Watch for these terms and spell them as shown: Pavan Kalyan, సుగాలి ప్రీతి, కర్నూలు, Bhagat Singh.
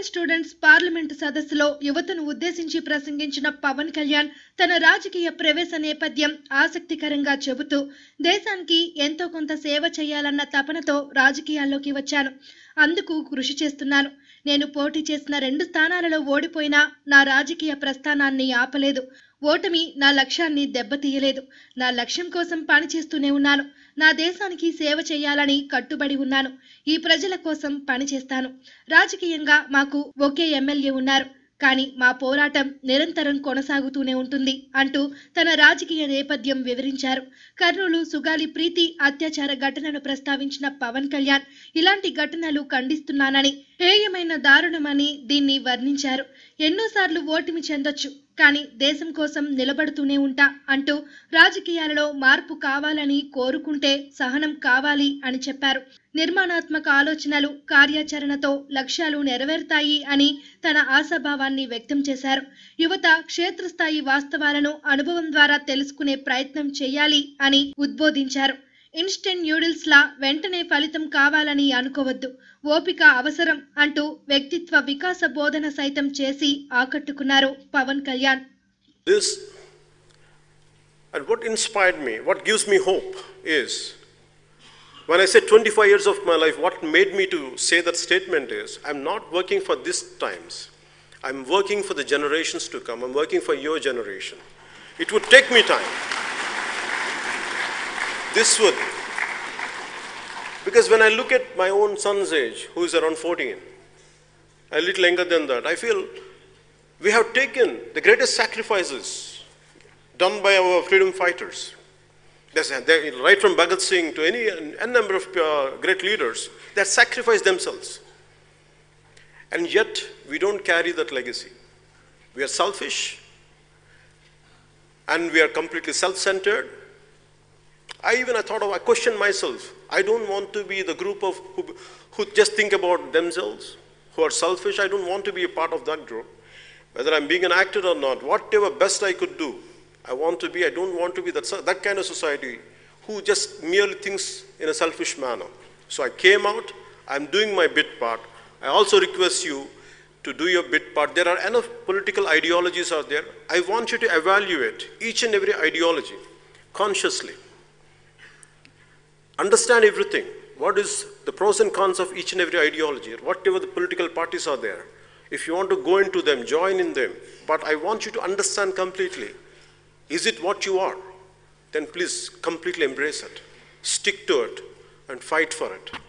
Indian students parliament సదస్సులో యువతను ఉద్దేశించి ప్రసంగించిన పవన్ కళ్యాణ్ తన రాజకీయ ప్రవేశ నేపథ్యం ఆసక్తికరంగా చెబుతూ దేశానికి ఎంతో కొంత సేవ చేయాలన్న తపనతో రాజకీయాల్లోకి వచ్చాను. అందుకు కృషి చేస్తున్నాను. నేను పోటీ చేసిన 2 స్థానాలలో ఓడిపోయినా నా రాజకీయ ప్రస్థానాన్ని ఆపలేదు. ఓటమి నా లక్ష్యాన్ని దెబ్బతీయలేదు. నా లక్ష్యం కోసం పనిచేస్తూనే ఉన్నాను. నా దేశానికి సేవ చేయాలని కట్టుబడి ఉన్నాను. ఈ ప్రజల కోసం పనిచేస్తాను. రాజకీయంగా మాకు ఒకే ఎమ్మెల్యే ఉన్నారు, కానీ మా పోరాటం నిరంతరం కొనసాగుతూనే ఉంటుంది అంటూ తన రాజకీయ నేపథ్యం వివరించారు. కర్నూలు సుగాలి ప్రీతి అత్యాచార ఘటనను ప్రస్తావించిన పవన్ కళ్యాణ్ ఇలాంటి ఘటనలు ఖండిస్తున్నానని, హేయమైన దారుణమని దీన్ని వర్ణించారు. ఎన్నోసార్లు ఓటమి చెందొచ్చు, కానీ దేశం కోసం నిలబడుతూనే ఉంటా అంటూ రాజకీయాలలో మార్పు కావాలని కోరుకుంటే సహనం కావాలి అని చెప్పారు. నిర్మాణాత్మక ఆలోచనలు, కార్యాచరణతో లక్ష్యాలు నెరవేరుతాయి అని తన ఆశాభావాన్ని వ్యక్తం చేశారు. యువత క్షేత్రస్థాయి వాస్తవాలను అనుభవం ద్వారా తెలుసుకునే ప్రయత్నం చేయాలి అని ఉద్బోధించారు. ఇన్స్టెంట్ న్యూడిల్స్ లా వెంటనే ఫలితం కావాలని అనుకోవద్దు, ఓపిక అవసరం అంటూ వ్యక్తిత్వ వికాస బోధన సైతం చేసి ఆకట్టుకున్నారు Pawan Kalyan. This and what inspired me, what gives me hope is when I say 25 years of my life, what made me to say that statement is I'm not working for this times, I'm working for the generations to come. I'm working for your generation. It would take me time. This would, because when I look at my own son's age, who is around 14, a little younger than that, I feel we have taken the greatest sacrifices done by our freedom fighters. That's right from Bhagat Singh to a number of great leaders that sacrificed themselves. And yet we don't carry that legacy. We are selfish and we are completely self-centered. I questioned myself. I don't want to be the group of who just think about themselves, who are selfish. I don't want to be a part of that group. Whether I'm being an actor or not, whatever best I could do, I don't want to be that kind of society who just merely thinks in a selfish manner. So I came out, I'm doing my bit part. I also request you to do your bit part. There are enough political ideologies out there. I want you to evaluate each and every ideology consciously. Understand everything. What is the pros and cons of each and every ideology, whatever the political parties are there. If you want to go into them, join in them. But I want you to understand completely. Is it what you are? Then please completely embrace it. Stick to it and fight for it.